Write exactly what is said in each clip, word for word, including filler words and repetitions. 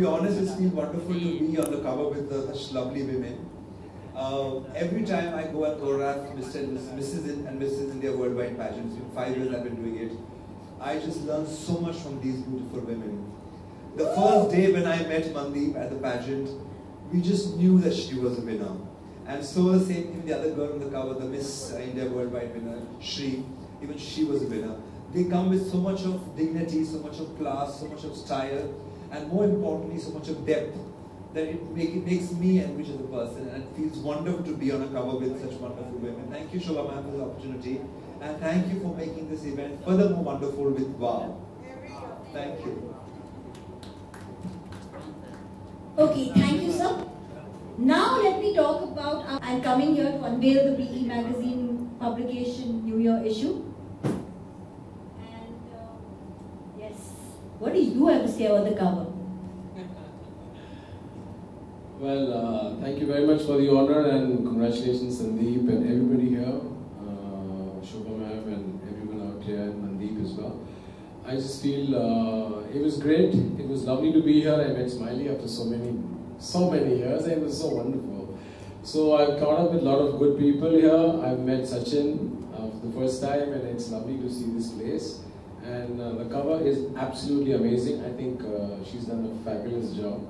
be honest, it's been wonderful to be on the cover with uh, such lovely women. Uh, every time I go and photograph Mister and Missus and Missus India Worldwide pageants, in five years I've been doing it, I just learned so much from these beautiful women. The first day when I met Mandeep at the pageant, we just knew that she was a winner. And so the same thing, the other girl on the cover, the Miss India Worldwide winner, Shri, even she was a winner. They come with so much of dignity, so much of class, so much of style, and more importantly, so much of depth, that it, make, it makes me enrich as a person, and it feels wonderful to be on a cover with such wonderful women. Thank you, Shobha ma'am, for the opportunity, and thank you for making this event furthermore wonderful with WOW. Thank you. Okay, thank you, sir. Now let me talk about, uh, I'm coming here to unveil the B E Magazine publication New Year issue. What do you have to say about the cover? Well, uh, thank you very much for the honor, and congratulations Sandeep and everybody here, uh, Shobha ma'am and everyone out here, and Mandeep as well. I just feel uh, it was great, it was lovely to be here. I met Smilie after so many, so many years, and it was so wonderful. So I've caught up with a lot of good people here. I've met Sachin uh, for the first time, and it's lovely to see this place. And uh, the cover is absolutely amazing. I think uh, she's done a fabulous job.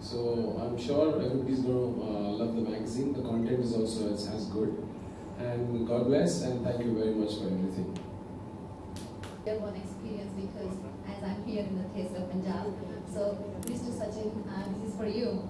So I'm sure everybody's going to uh, love the magazine. The content is also as, as good. And God bless, and thank you very much for everything. One experience, because as I'm here in the Taste of Punjab, so Mister Sachin, uh, this is for you.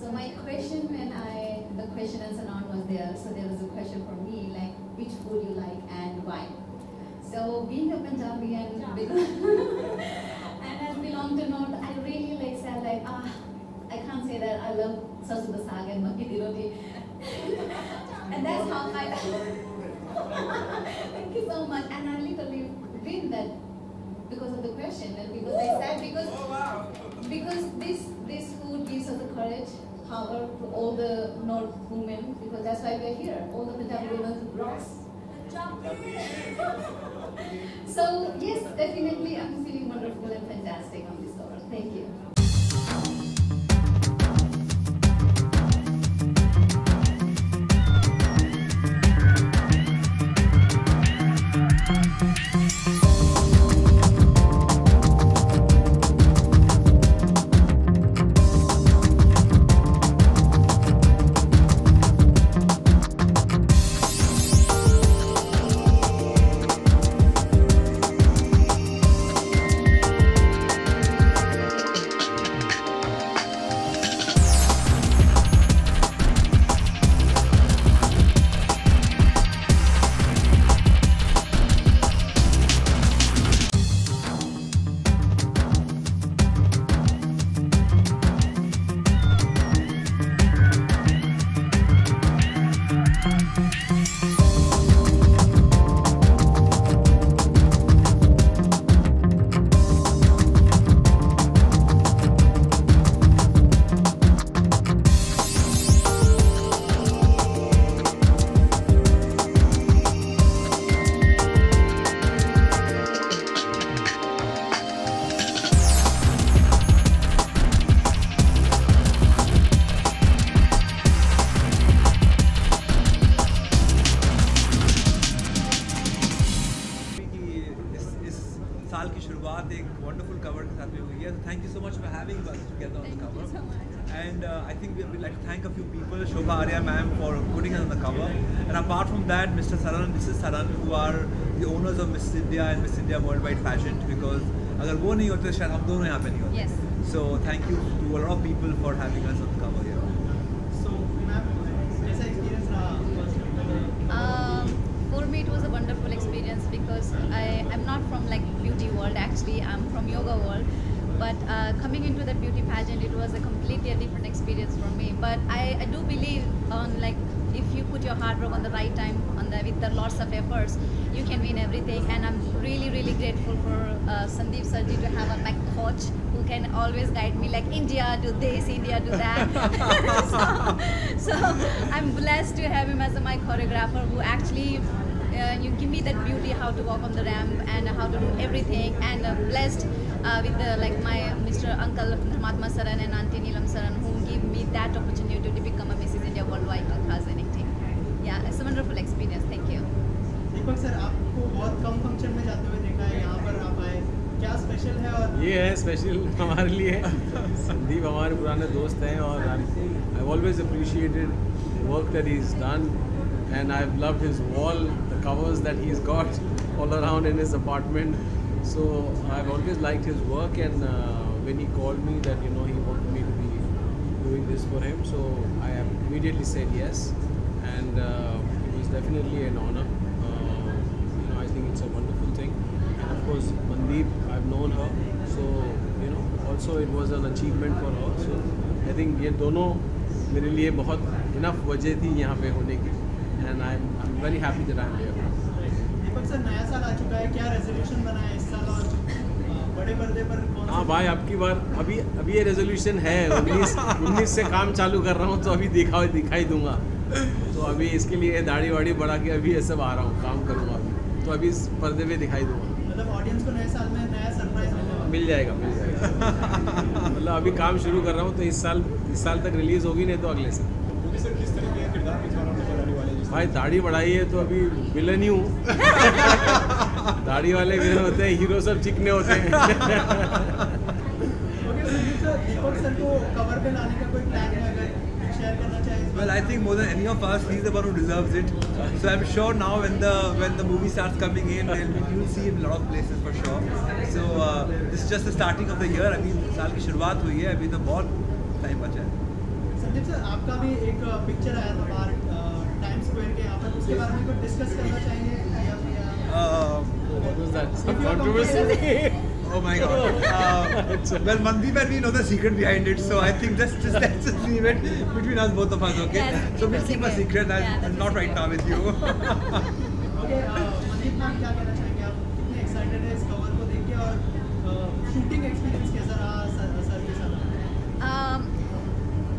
So my question, when I the question and so on was there, so there was a question for me like which food you like and why. So being a Punjabi and, and I belong to North, I really like said like, ah, I can't say that I love sarson da saag and makki di roti. And that's how I, thank you so much. And I literally did that because of the question, and because I said, because, oh, wow. because this, this food gives us the courage, power for all the North women, because that's why we're here. All the Punjabi women rocks. So yes, definitely I'm feeling wonderful and fantastic on this cover. Thank you. And Miss India Worldwide Fashion, because agar wo nahi hote shayad hum dono yahan pe nahi hote. Yes. So thank you to a lot of people for having us on the cover here. So ma'am, kaisa experience raha? Um, for me it was a wonderful experience, because I am not from like beauty world, actually I'm from yoga world, but uh, coming into the beauty pageant it was a completely different experience for me. But I, I do believe on like if you put your hard work on the right time, on the, with the lots of efforts, you can win everything. And I'm really, really grateful for uh, Sandeep Sarji to have a like, coach who can always guide me, like India, do this, India, do that. so, so I'm blessed to have him as my choreographer, who actually uh, you give me that beauty, how to walk on the ramp and how to do everything. And uh, blessed uh, with uh, like my Mister Uncle Dharmatma Saran and Auntie Neelam Saran, who gave me that opportunity to become a Missus India Worldwide twenty eighteen. Yeah, it's a wonderful experience. Thank you. Deepak sir, आपको बहुत कम function में जाते हुए देखा है, यहाँ पर आप आए, क्या special है? और ये है special हमारे लिए. संदीप हमारे पुराने दोस्त हैं और I've always appreciated the work that he's done, and I've loved his wall, the covers that he's got all around in his apartment. So I've always liked his work, and uh, when he called me that you know he wanted me to be doing this for him, so I immediately said yes, and uh, it was definitely an honor. It's a wonderful thing, and of course Mandeep, I've known her, so you know also it was an achievement for her. So I think ये दोनों मेरे लिए बहुत enough वजह थी यहाँ पे होने की, and I'm I'm very happy that I'm here. Deepak sir, नया साल आ चुका है, क्या resolution बना है इस साल और बड़े पर्दे पर कौन? हाँ भाई, आपकी बार अभी अभी ये resolution है, उन्नीस से काम चालू कर रहा हूँ, तो अभी दिखाओ दिखाई दूंगा, तो अभी इसके लिए दाढ़ी वाड़ी बढ़ा के अभी ये सब आ रहा हूँ, काम करूँगा अभी, तो अभी इस पर्दे पे दिखाई दूंगा. मतलब ऑडियंस को नए साल में नया सरप्राइज मिल जाएगा. मिल जाएगा मतलब अभी काम शुरू कर रहा हूँ, तो इस साल इस साल तक रिलीज होगी, नहीं तो अगले साल. सर, किस तरह के किरदार निभाना चाहने वाले हैं? भाई दाढ़ी बढ़ाई है तो अभी विलन ही हूँ. दाढ़ी वाले विलन होते हैं, हीरो सब चिकने होते हैं. दीपक सर को कवर पे लाने का कोई प्लान है? Well, I think more than any of us, he's the one who deserves it. So I'm sure now when the when the movie starts coming in, you'll see him in a lot of places for sure. So uh, this is just the starting of the year. I mean, साल की शुरुआत हुई है, अभी तो बहुत time बचा है. संदीप सर, आपका भी एक picture आया था बाहर Times Square के, आप उसके बारे में कुछ discuss करना चाहेंगे या फिर? What was that? Some controversy. Oh my God! Uh, well, Mandeep and we know the secret behind it, so I think just just let's just leave it between us, both of us, okay? Yeah, so we'll keep a secret. I'm yeah, not right now with you. Okay, Mandeep, ma'am, क्या कहना चाहेंगे आप? कितने excited हैं इस cover को देखके, और shooting experience कैसा रहा सर सर के साथ? Um,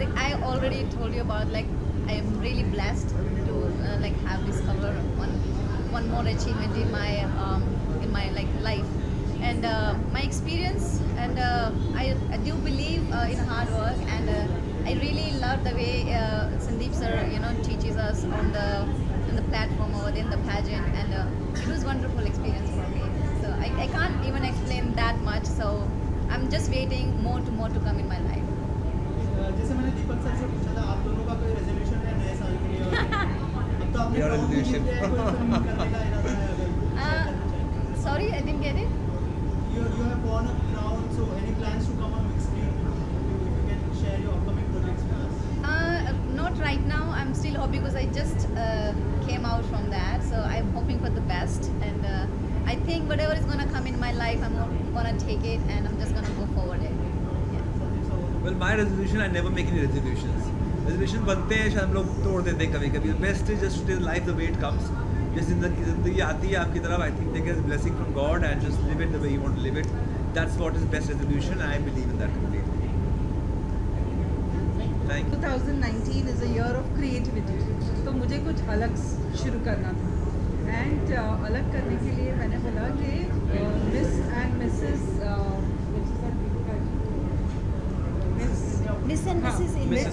like I already told you about, like I am really blessed to uh, like have this cover, one one more achievement in my um, in my like life. And uh, my experience, and uh, I, I do believe uh, in hard work, and uh, I really love the way uh, Sandeep sir, you know, teaches us on the on the platform over there in the pageant, and uh, it was a wonderful experience for me. So I, I can't even explain that much. So I'm just waiting more to more to come in my life. जैसे मैंने दीपक sir से पूछा था, आप दोनों का कोई resolution है नए साल के लिए? तो आपने कौन सी चीज़ करने का इरादा है? Sorry, I didn't get it. You you have won a crown, so any plans to come on big screen? If you can share your upcoming projects with us. Uh, not right now. I'm still hoping, because I just uh, came out from that, so I'm hoping for the best. And uh, I think whatever is gonna come in my life, I'm gonna take it, and I'm just gonna go forward it. Yeah. Well, my resolution, I never make any resolutions. Resolution बनते हैं, शायद हम लोग तोड़ देते हैं कभी-कभी. The best is just till life the way it comes. जिस जिंदगी जिंदगी आती है आपकी तरफ, I think that is blessing from God, and just live it the way you want to live it. That's what is best resolution. I believe in that completely. Thank you. twenty nineteen is a year of creativity, तो मुझे कुछ अलग शुरू करना था, and uh, अलग करने के लिए मैंने बोला कि miss and Mrs miss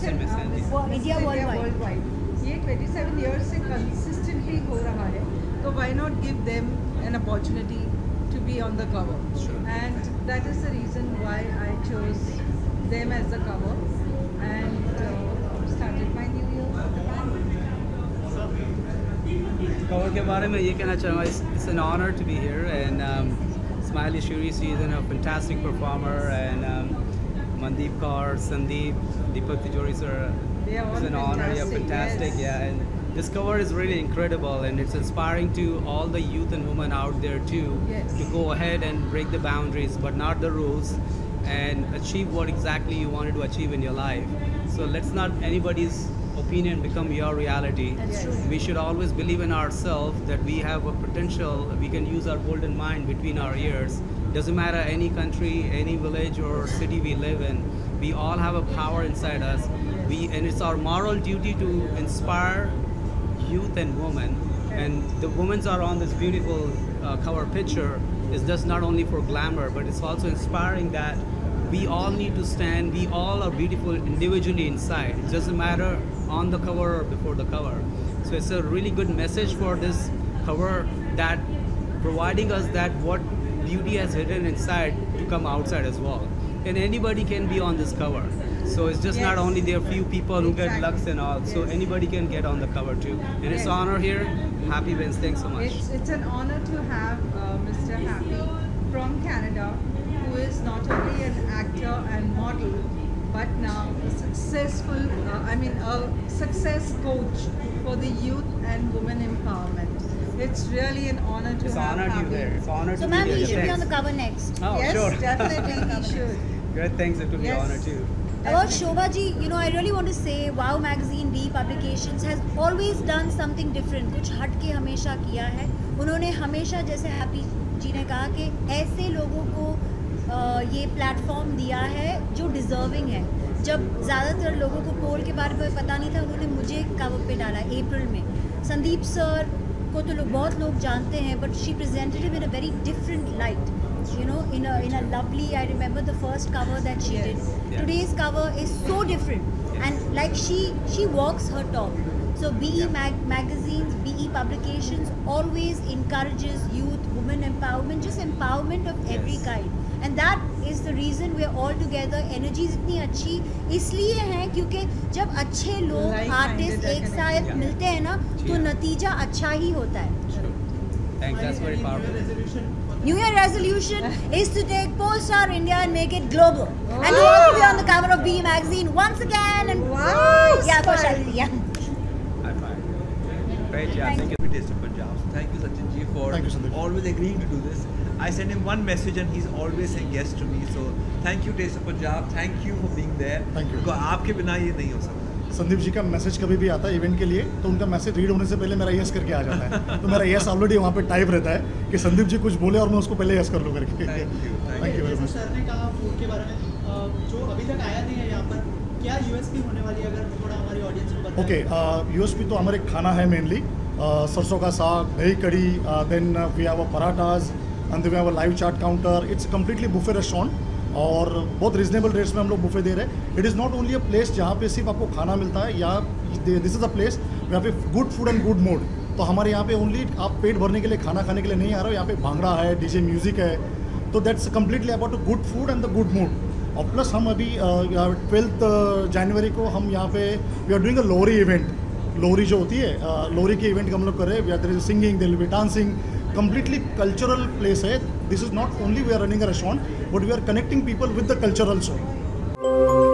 and Mrs India worldwide, ये twenty-seven years से consistently हो रहा है, तो why not give them an opportunity to be on the cover? Sure. And that is the reason why I chose them as the cover, and uh, started my new year with the cover. Cover के बारे में ये कहना चाहूँगा, it's an honor to be here, and um, Smilie Shuri, she is a fantastic performer, and um, Mandeep Kaur, Sandeep, Deepak Tijori sir. It's an honor. Yeah, fantastic. Yes. Yeah, and this cover is really incredible, and it's inspiring to all the youth and women out there too. Yes. To go ahead and break the boundaries, but not the rules, and achieve what exactly you wanted to achieve in your life. So let's not anybody's opinion become your reality. That's true. We should always believe in ourselves that we have a potential. We can use our golden mind between our ears. Doesn't matter any country, any village or city we live in. We all have a power inside us. We, and it's our moral duty to inspire youth and women, and the women are on this beautiful uh, cover picture, is just not only for glamour, but it's also inspiring that we all need to stand, we all are beautiful individually inside. It doesn't matter on the cover or before the cover. So it's a really good message for this cover, that providing us that what beauty has hidden inside to come outside as well. And anybody can be on this cover. So it's just yes. not only there are few people who exactly. get looks and all, yes. so anybody can get on the cover too. And yes. it's an honor here. Happy Vince, thanks so much. It's, it's an honor to have uh, Mister Happy from Canada, who is not only an actor and model, but now a successful, uh, I mean a success coach for the youth and women empowerment. It's really an honor to it's have honor Happy. There. It's an honor so to be there. So ma'am, he should be on the cover next. Oh, yes, sure. definitely he should. Great, thanks, it will yes. be an honor too. About Shobha ji, you know, I really want to say WOW Magazine, B Publications has always done something different. कुछ हटके हमेशा किया है. उन्होंने हमेशा जैसे happy जी ने कहा कि ऐसे लोगों को ये प्लेटफॉर्म दिया है जो डिजर्विंग है. जब ज़्यादातर लोगों को पोल के बारे में पता नहीं था, उन्होंने मुझे कवर पे डाला अप्रैल में. संदीप सर को तो लोग बहुत लोग जानते हैं, but she presented him in a very different light. You know, in a in a lovely, I remember the first cover that she yes. did. Yeah. Today's cover is so different, yes. and like she she walks her talk. So B E yeah. mag magazines, B E publications always encourages youth, women empowerment, just empowerment of yes. every kind. And that is the reason we are all together. Energy is इतनी अच्छी इसलिए है क्योंकि जब अच्छे लोग artists एक साथ मिलते हैं ना तो नतीजा अच्छा ही होता है. Thanks, that's very powerful. New Year resolution is to take Polestar India and make it global. Oh. And you want to be on the cover of B E Magazine once again. And wow! Yeah, for Shalini. Yeah. High five. Great, yeah. Thank, Thank you. Taste of Punjab. Thank you, Sachin ji, for you, always agreeing to do this. I send him one message and he's always saying yes to me. So, thank you, Taste of Punjab. Thank you for being there. Thank you. Because आपके बिना ये नहीं हो सकता. संदीप जी का message कभी भी आता है इवेंट के लिए तो उनका मैसेज रीड होने से पहले मेरा यस करके आ जाता है तो मेरा यस ऑलरेडी वहाँ पे टाइप रहता है कि संदीप जी कुछ बोले और मैं उसको पहले यस कर लूँ करके. Thank you very much. Sir ने कहा फूड के बारे में जो अभी तक आया नहीं है यहाँ पर, क्या यूएसपी होने वाली है अगर थोड़ा हमारी ऑडियंस को बताएं. ओके, यूएसपी तो हमारे खाना है मेनली सरसों का साग, दही कड़ी, then we have a parathas and then we have a live chaat counter. It's completely buffet restaurant और बहुत रीजनेबल रेट्स में हम लोग बुफे दे रहे हैं. It is not only a place जहाँ पे सिर्फ आपको खाना मिलता है या दिस इज़ अ प्लेस यहाँ पे good food and good mood. तो हमारे यहाँ पे ओनली आप पेट भरने के लिए खाना खाने के लिए नहीं आ रहे हो, यहाँ पे भांगड़ा है, डीजे म्यूजिक है, तो that's completely about a good food and the good mood. और प्लस हम अभी ट्वेल्थ जनवरी को हम यहाँ पे we are doing a Lohri event. Lohri जो होती है लोरी के इवेंट हम लोग कर रहे हैं. We are there is singing, there will be dancing. Completely cultural place है. This is not only we are running a restaurant, but we are connecting people with the cultural soul.